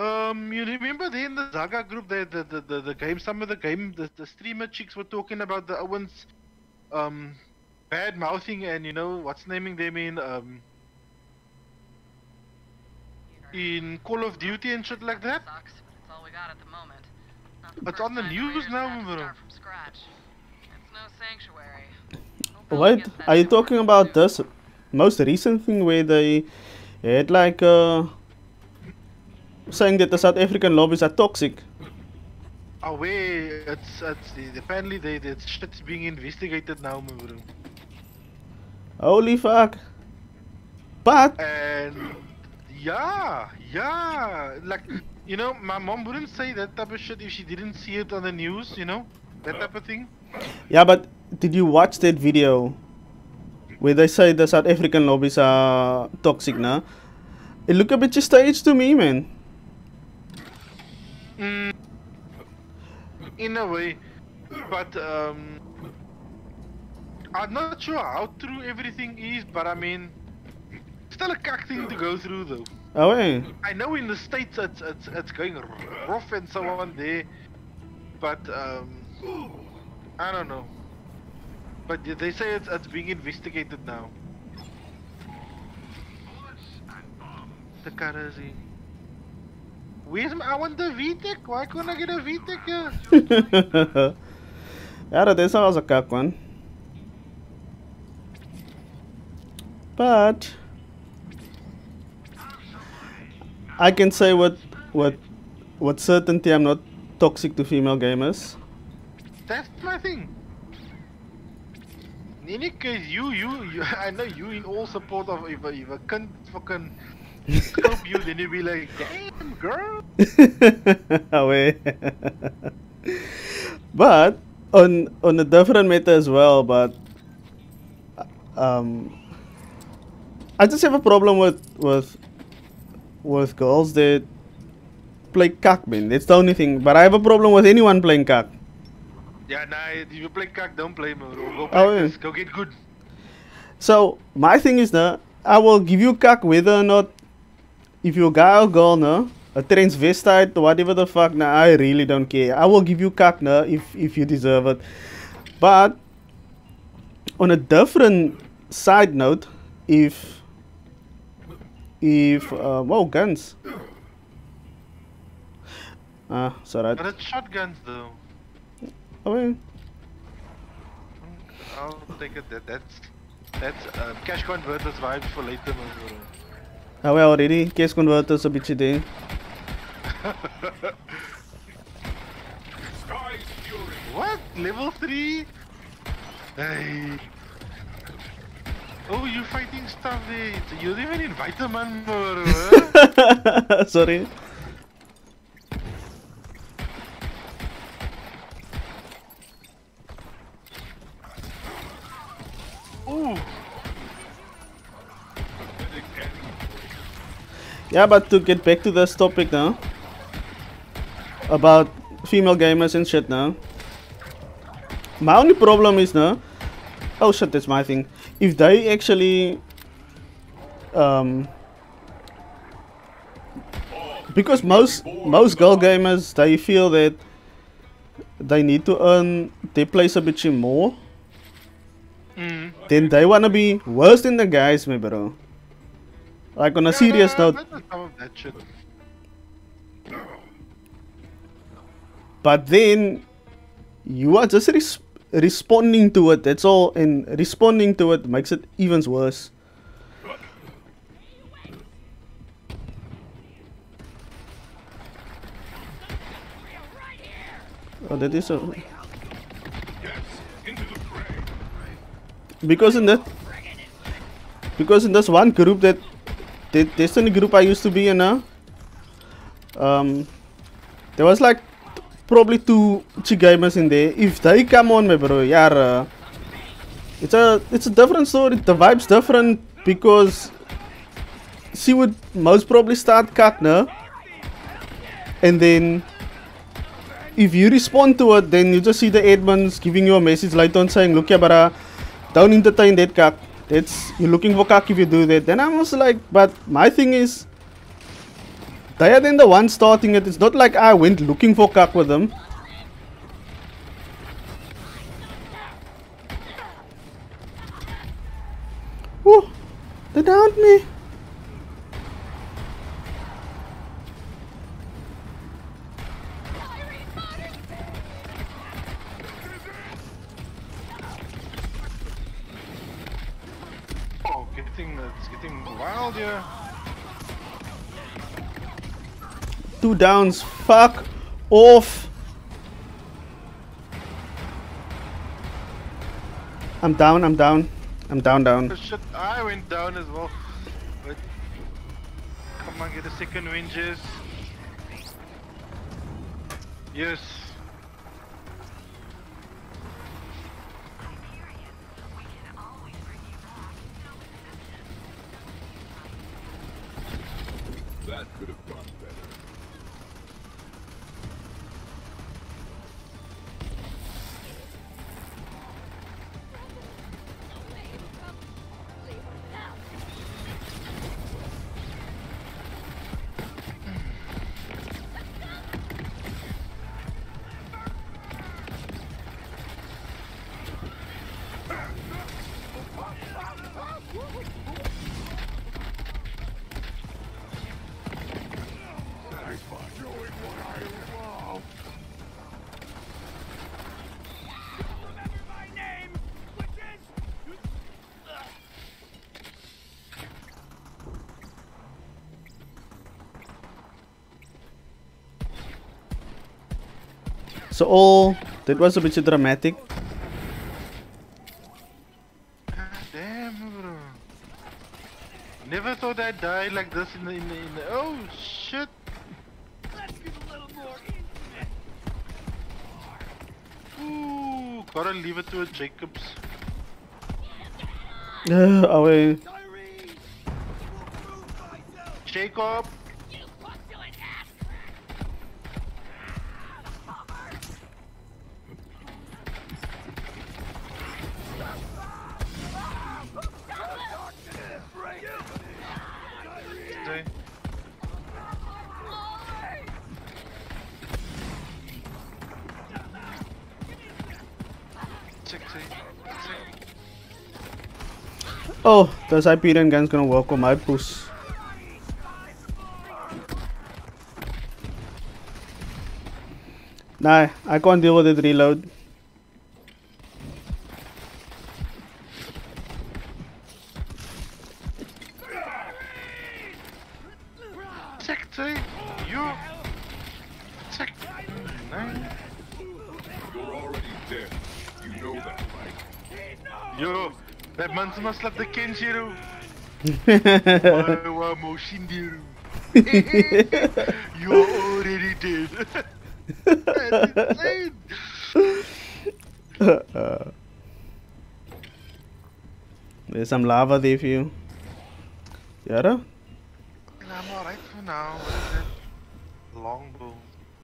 You remember there in the Zaga group, the streamer chicks were talking about the Owens, bad mouthing and you know what's naming them in Call of Duty and shit like that. Sucks, but it's all we got at the moment. It's on the news now, bro. It's no sanctuary. Wait, are you talking about this most recent thing where they had like saying that the South African lobbies are toxic? Oh wait, it's apparently that shit's being investigated now, bro. Holy fuck! But and yeah, like, you know, my mom wouldn't say that type of shit if she didn't see it on the news, you know, that type of thing. Yeah, but did you watch that video where they say the South African lobbies are toxic now? It looked a bit staged to me, man. In a way, but I'm not sure how true everything is, but I mean, still a cuck thing to go through, though. Oh, hey. I know in the States it's going rough and so on there, but I don't know. But they say it's being investigated now. The Karazi. Where's my? I want the VTech. Why couldn't I get a VTech here? Yeah, this was a cuck one. But I can say with certainty I'm not toxic to female gamers. That's my thing. In any case, you I know you in all support of if a cunt fucking scope you, then you be like, damn girl. But on a different matter as well, but I just have a problem with girls that play cuck, man. That's the only thing. But I have a problem with anyone playing cuck. Yeah, nah, if you play cuck, don't play, man. Go practice, go get good. So my thing is, no, I will give you cuck whether or not, if you're a guy or girl, no, a transvestite or whatever the fuck, no, I really don't care. I will give you cuck, no, if you deserve it. But on a different side note, if guns. Ah, it's alright. But it's shotguns though. Oh, yeah. I'll take it that that's cash converters vibes for later. Are we already? Cash converters a bitchy thing. What? Level 3? Hey. Oh, you fighting stuff there. You didn't even invite the man. Sorry. Ooh. Yeah, but to get back to this topic now about female gamers and shit now. My only problem is now. Oh shit, that's my thing. If they actually, because most girl gamers, they feel that they need to earn their place a bit more, then they wanna be worse than the guys, maybe, bro. Like on a serious note. But then you are just responding to it, that's all, and responding to it makes it even worse. Oh, that is a... Because in this one group that Destiny group I used to be in now, there was like probably 2 chick gamers in there. If they come on, my bro, yeah, it's a different story. The vibe's different because she would most probably start cuck, no? And then if you respond to it, then you just see the admins giving you a message later on saying, look, yeah, brah, don't entertain that cuck. That's, you're looking for cuck if you do that. Then I was like, but my thing is, They are then the ones starting it. It's not like I went looking for cuck with them. Woo! They downed me. Oh, it's getting wild here. 2 downs. Fuck off. I'm down. Shit, I went down as well. But come on, get a second win, Jess. Yes. That could have gone better. So all that was a bit dramatic. Damn, bro. Never thought I'd die like this in the oh shit. Let's get a little more intimate. Ooh, gotta leave it to a Jacobs. Away. Jacob. Oh, the Siberian gun's gonna work on my puss. Nah, I can't deal with it. Reload. Must love the Kenjiro. You're already dead. That's insane. There's some lava there for you. Yara? I'm alright for now. What is it? Longbow.